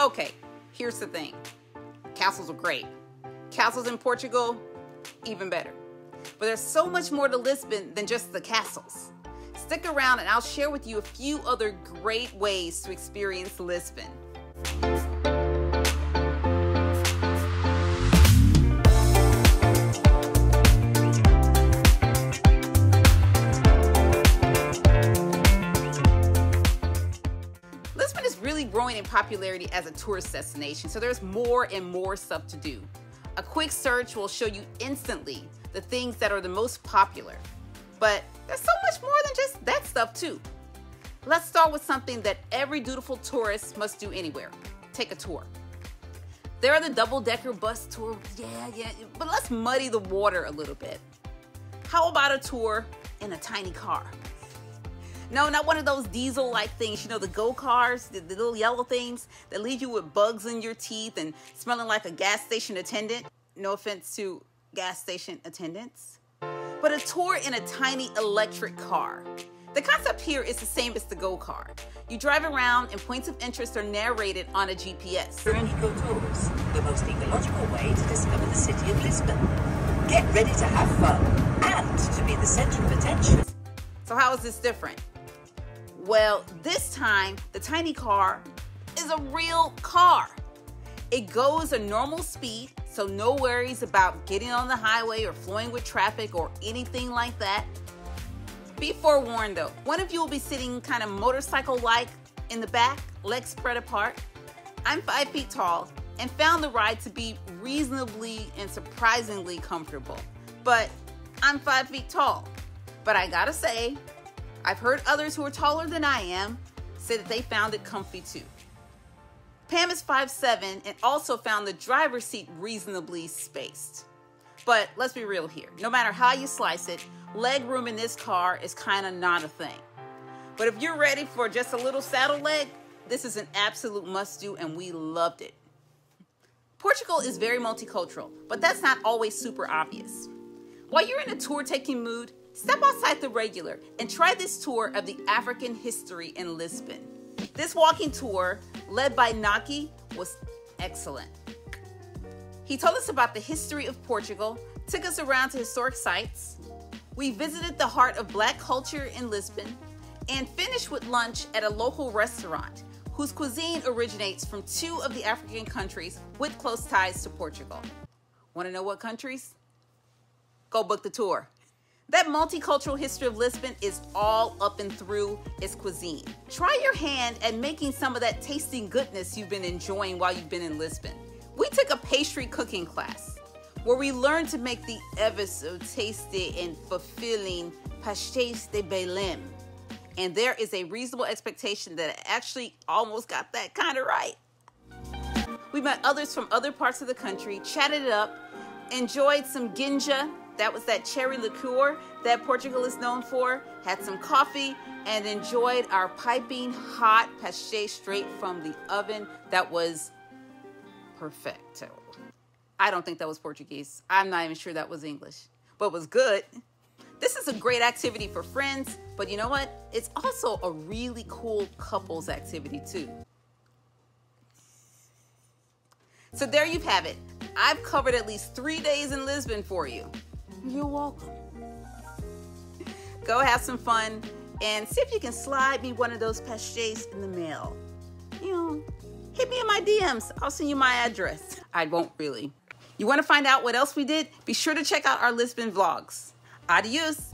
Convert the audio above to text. Okay, here's the thing. Castles are great. Castles in Portugal, even better. But there's so much more to Lisbon than just the castles. Stick around and I'll share with you a few other great ways to experience Lisbon. Lisbon is really growing in popularity as a tourist destination, so there's more and more stuff to do. A quick search will show you instantly the things that are the most popular. But there's so much more than just that stuff too. Let's start with something that every dutiful tourist must do anywhere. Take a tour. There are the double-decker bus tour, but let's muddy the water a little bit. How about a tour in a tiny car? No, not one of those diesel-like things, you know, the go-cars, the little yellow things that leave you with bugs in your teeth and smelling like a gas station attendant. No offense to gas station attendants. But a tour in a tiny electric car. The concept here is the same as the go-car. You drive around and points of interest are narrated on a GPS. Veronical tours, the most ecological way to discover the city of Lisbon. Get ready to have fun and to be the center of attention. So how is this different? Well, this time the tiny car is a real car. It goes a normal speed, so no worries about getting on the highway or flowing with traffic or anything like that. Be forewarned though, one of you will be sitting kind of motorcycle-like in the back, legs spread apart. I'm 5 feet tall and found the ride to be reasonably and surprisingly comfortable. But I'm 5 feet tall. But I gotta say, I've heard others who are taller than I am say that they found it comfy too. Pam is 5'7" and also found the driver's seat reasonably spaced. But let's be real here. No matter how you slice it, leg room in this car is kind of not a thing. But if you're ready for just a little saddle leg, this is an absolute must-do and we loved it. Portugal is very multicultural, but that's not always super obvious. While you're in a tour-taking mood, step outside the regular and try this tour of the African history in Lisbon. This walking tour, led by Naki, was excellent. He told us about the history of Portugal, took us around to historic sites. We visited the heart of Black culture in Lisbon and finished with lunch at a local restaurant whose cuisine originates from two of the African countries with close ties to Portugal. Want to know what countries? Go book the tour. That multicultural history of Lisbon is all up and through its cuisine. Try your hand at making some of that tasting goodness you've been enjoying while you've been in Lisbon. We took a pastry cooking class where we learned to make the ever so tasty and fulfilling pastéis de Belém. And there is a reasonable expectation that I actually almost got that kind of right. We met others from other parts of the country, chatted it up, enjoyed some ginja. That was that cherry liqueur that Portugal is known for. Had some coffee and enjoyed our piping hot pastéis straight from the oven. That was perfecto. I don't think that was Portuguese. I'm not even sure that was English, but it was good. This is a great activity for friends, but you know what? It's also a really cool couples activity too. So there you have it. I've covered at least 3 days in Lisbon for you. You're welcome. Go have some fun and see if you can slide me one of those pastéis in the mail. You know, hit me in my DMs. I'll send you my address. I won't really. You want to find out what else we did? Be sure to check out our Lisbon vlogs. Adios.